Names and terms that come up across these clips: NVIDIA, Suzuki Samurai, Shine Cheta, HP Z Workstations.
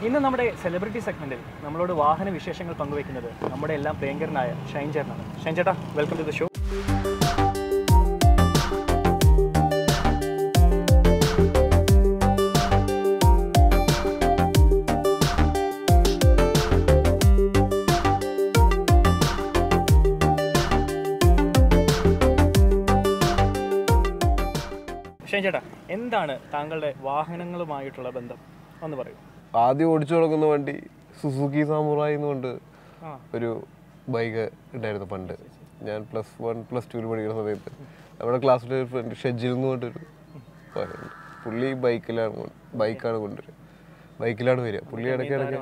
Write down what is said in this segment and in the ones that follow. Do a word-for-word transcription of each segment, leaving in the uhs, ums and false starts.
In the celebrity segment, we have a lot of special guests. We have a banger, Shine Cheta. Shine Cheta, welcome to the show. Shine Cheta, what is your relationship with your vehicles? Adi Odichologandi, Suzuki Samurai, and a bike died the panda. Jan plus one plus two years away. I was a class friend, Shedjil, fully bike alarm, bike alarm, bike alarm, fully at a carriage.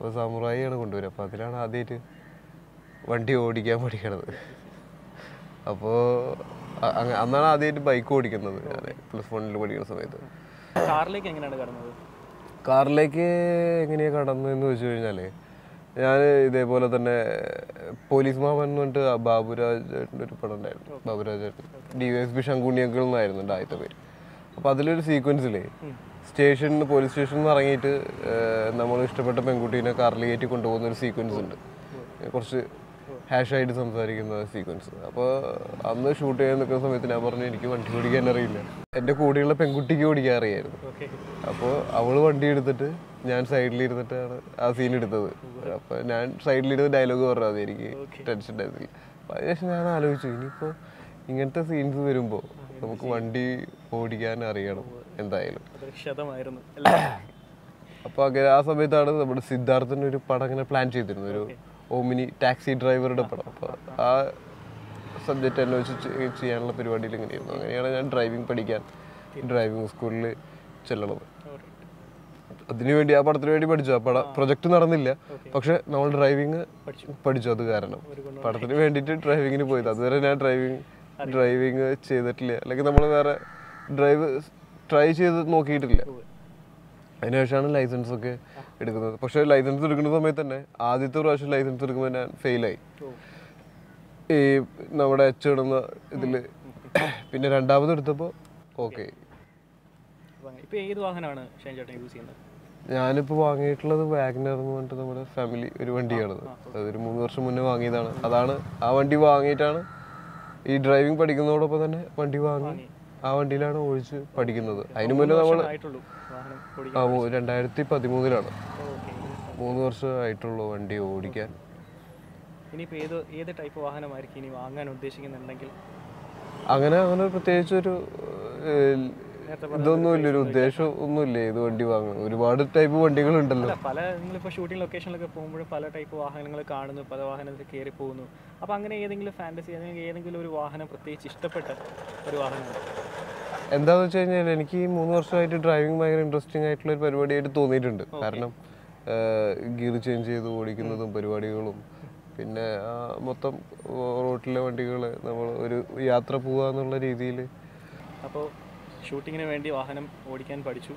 A samurai and a good pathana, they went to Odicam together. Apo Amana did bike code plus one years away. Charlie and another. Car like a Ginea policeman went to Babura Babura D S Bishangunia girl and died away. But the little sequence station, police station, are eight Namonistapata and Gutina Carly eighty condone sequence. Of course, hash eyed some sequence. I'm the shooter and the custom with an abonnent and two again. And the Kodila Penguti area. I would want to do that. Nan side leader that I seen it. Nan side leader dialogue or tension. I just know you for Ingenta scenes with Rumbo. One day, Podigan area and the island. Apagasa with others about Siddharthan to Pataka Planchet. Oh, mini taxi driver. That subject I know it's channel period dealing in driving padigan driving school channel. The new India part three Padija, but project Naranilla, Paksha, now driving Padija the Garano. Part three edited driving in Poeta, there are driving, driving a chair that clear. Like the Malavara drivers try chase no key to clear. I know Shannon license, okay. It is a Pasha license to Rukunamatan, Aditha Russia license to Rukuman and fail. A number at Churna Pinner and Dava, okay. Pay the Wahana, change your time. Yanipawang, it was a Wagner, one to the family, everyone dear. The remover Sumunawang, Adana, Avantivang, Etana, E driving particular upon Pantivang, Avantilano, which particular. I know I told you. Oh, and I tip at the Mugirana. Mugors, I told and do again. Any pay the either type of Ahana Markini, Angan or Dishing and Nangle? Angana potential to. Don't know little Desho, only the Divang, rewarded type of one deal and the Pala for shooting location like a Pomber, Pala type of Hangal card and the Palawahan and the Keripuno. Upon anything fantasy, anything will be Wahana Pati, Chistapata, Ruahan. And the change and key moon or so to driving my interesting outlet by what eight to eight hundred. Parnum gear changes the Vodikin of the Perivadiolum. In Motam or Tilavanticola, Yatrapua, and all easily. Shooting in a Vendi Wahanam, Odican Padichu,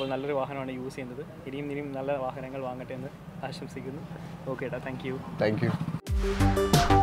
Nala Wahan on a U C in the Idim Nala Wahanangal Wanga Tender, Asham Sigun. Okay, thank you. Thank you.